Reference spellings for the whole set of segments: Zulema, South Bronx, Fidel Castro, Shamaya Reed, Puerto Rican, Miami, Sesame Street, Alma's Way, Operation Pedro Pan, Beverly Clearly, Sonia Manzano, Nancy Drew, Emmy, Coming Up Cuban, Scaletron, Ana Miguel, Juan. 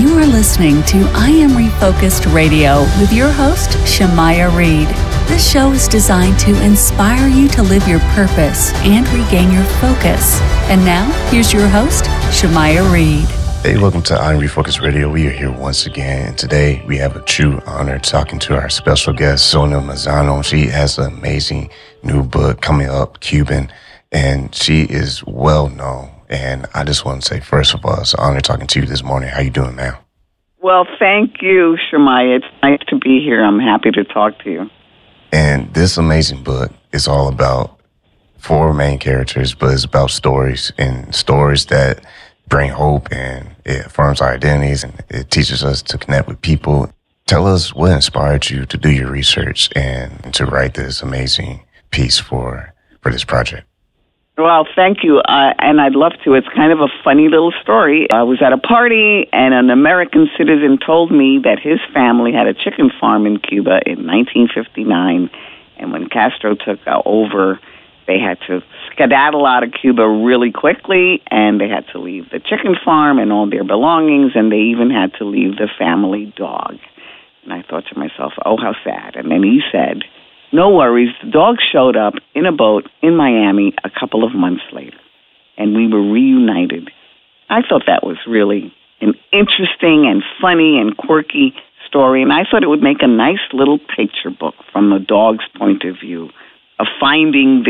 You are listening to I Am Refocused Radio with your host, Shamaya Reed. This show is designed to inspire you to live your purpose and regain your focus. And now, here's your host, Shamaya Reed. Hey, welcome to I Am Refocused Radio. We are here once again, and today we have a true honor talking to our special guest, Sonia Manzano. She has an amazing new book, Coming Up Cuban, and she is well known. And I just want to say, first of all, it's an honor talking to you this morning. How you doing, ma'am? Well, thank you, Shamaya. It's nice to be here. I'm happy to talk to you. And this amazing book is all about four main characters, but it's about stories, and stories that bring hope, and it affirms our identities, and it teaches us to connect with people. Tell us what inspired you to do your research and to write this amazing piece for this project. Well, thank you, and I'd love to. It's kind of a funny little story. I was at a party, and an American citizen told me that his family had a chicken farm in Cuba in 1959, and when Castro took over, they had to skedaddle out of Cuba really quickly, and they had to leave the chicken farm and all their belongings, and they even had to leave the family dog. And I thought to myself, oh, how sad. And then he said, no worries, the dog showed up in a boat in Miami a couple of months later, and we were reunited. I thought that was really an interesting and funny and quirky story, and I thought it would make a nice little picture book from the dog's point of view of finding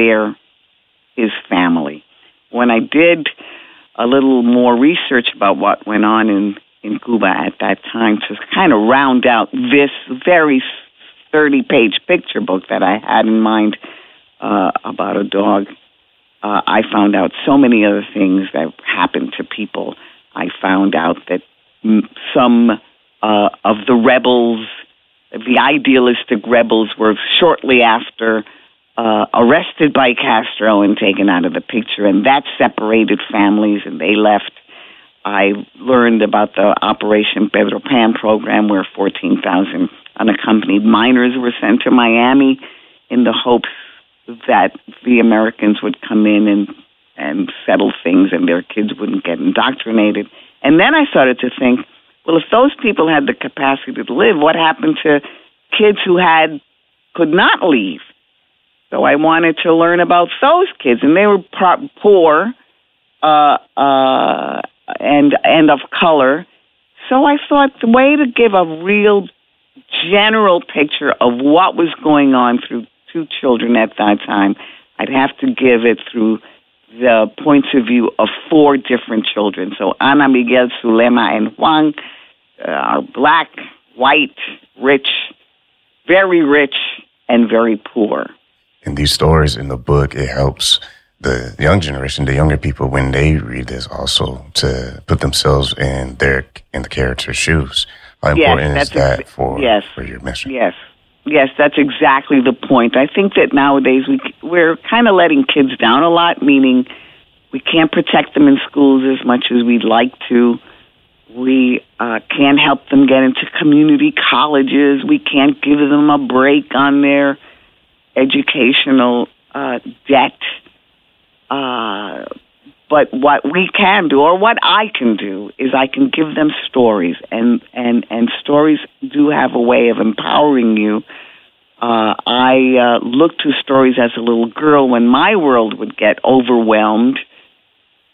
his family. When I did a little more research about what went on in Cuba at that time to kind of round out this very 30-page picture book that I had in mind about a dog, I found out so many other things that happened to people. I found out that some of the rebels, the idealistic rebels, were shortly after arrested by Castro and taken out of the picture, and that separated families, and they left. I learned about the Operation Pedro Pan program, where 14,000 unaccompanied minors were sent to Miami in the hopes that the Americans would come in and settle things and their kids wouldn't get indoctrinated. And then I started to think, well, if those people had the capacity to live, what happened to kids who could not leave? So I wanted to learn about those kids, and they were poor and of color. So I thought the way to give a real general picture of what was going on through two children at that time, I'd have to give it through the points of view of four different children. So Ana Miguel, Zulema, and Juan are black, white, rich, and very poor. And these stories in the book, it helps the young generation, the younger people, when they read this also, to put themselves in the character's shoes. How important is that for your mission? Yes, that's exactly the point. I think that nowadays we're kind of letting kids down a lot, meaning we can't protect them in schools as much as we'd like to. We can't help them get into community colleges. We can't give them a break on their educational debt. But what we can do, or what I can do, is I can give them stories, and stories do have a way of empowering you. I looked to stories as a little girl when my world would get overwhelmed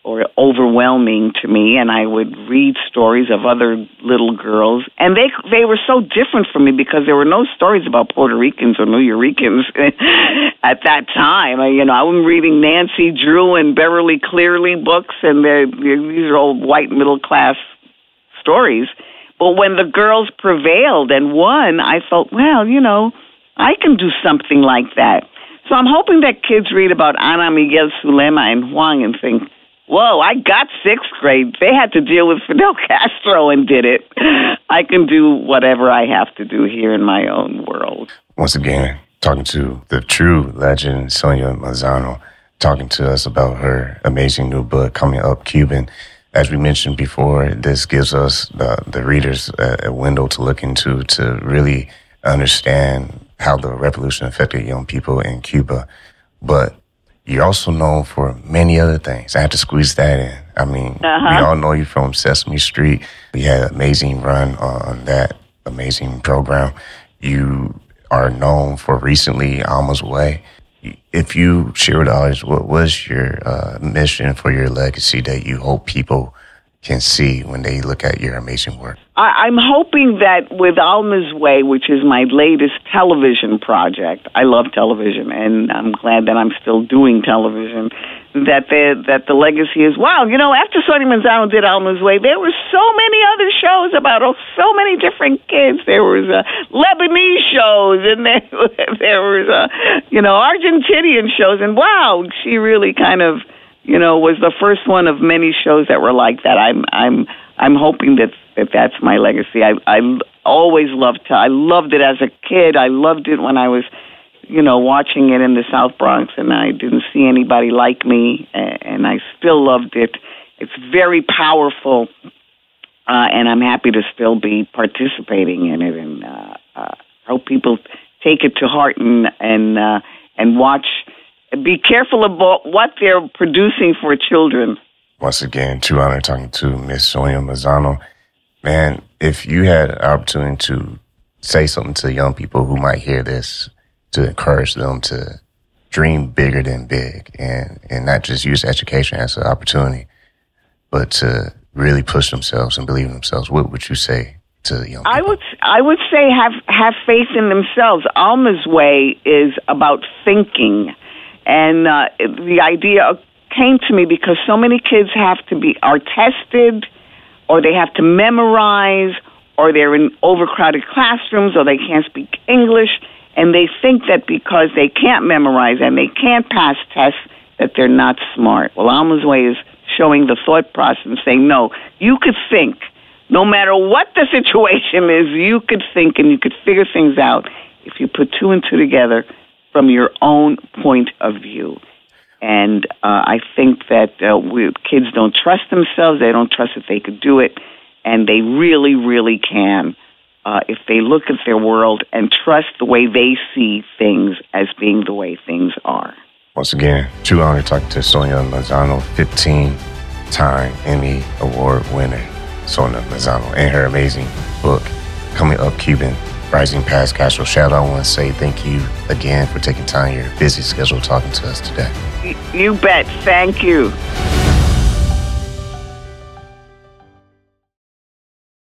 or overwhelming to me, and I would read stories of other little girls, and they were so different from me because there were no stories about Puerto Ricans or New Yorkers at that time. I was reading Nancy Drew and Beverly Clearly books, and these are old white middle-class stories. But when the girls prevailed and won, I felt, well, I can do something like that. So I'm hoping that kids read about Ana Miguel, Zulema, and Juan and think, whoa, I got sixth grade. They had to deal with Fidel Castro and did it. I can do whatever I have to do here in my own world. Once again, talking to the true legend, Sonia Manzano, talking to us about her amazing new book, Coming Up Cuban. As we mentioned before, this gives us, the readers, a window to look into to really understand how the revolution affected young people in Cuba. But you're also known for many other things. I had to squeeze that in. I mean, we all know you from Sesame Street. We had an amazing run on that amazing program. You are known for recently Alma's Way. If you share with others, what was your mission for your legacy that you hope people can see when they look at your amazing work? I'm hoping that with Alma's Way, which is my latest television project, I love television, and I'm glad that I'm still doing television, that the legacy is, wow, you know, after Sonia Manzano did Alma's Way, there were so many other shows about so many different kids. There was Lebanese shows, and there was, you know, Argentinian shows, and wow, she really kind of, you know, was the first one of many shows that were like that. I'm hoping that that's my legacy. I always loved to. I loved it as a kid. I loved it when I was, you know, watching it in the South Bronx, and I didn't see anybody like me, and I still loved it. It's very powerful, and I'm happy to still be participating in it, and hope people take it to heart and watch. Be careful about what they're producing for children. Once again, true honor talking to Miss Sonia Manzano. Man, if you had an opportunity to say something to young people who might hear this to encourage them to dream bigger than big and not just use education as an opportunity, but to really push themselves and believe in themselves, what would you say to the young people? I would say have faith in themselves. Alma's Way is about thinking. And the idea came to me because so many kids are tested, or they have to memorize, or they're in overcrowded classrooms, or they can't speak English, and they think that because they can't memorize and they can't pass tests that they're not smart. Well, Alma's Way is showing the thought process and saying, no, you could think. No matter what the situation is, you could think and you could figure things out if you put two and two together from your own point of view. And I think that kids don't trust themselves. They don't trust that they could do it. And they really, really can if they look at their world and trust the way they see things as being the way things are. Once again, true honor talking to Sonia Manzano, 15-time Emmy Award winner, Sonia Manzano, and her amazing book, Coming Up Cuban, Rising Past Castro. Shout out, I want to say thank you again for taking time in your busy schedule talking to us today. You bet. Thank you.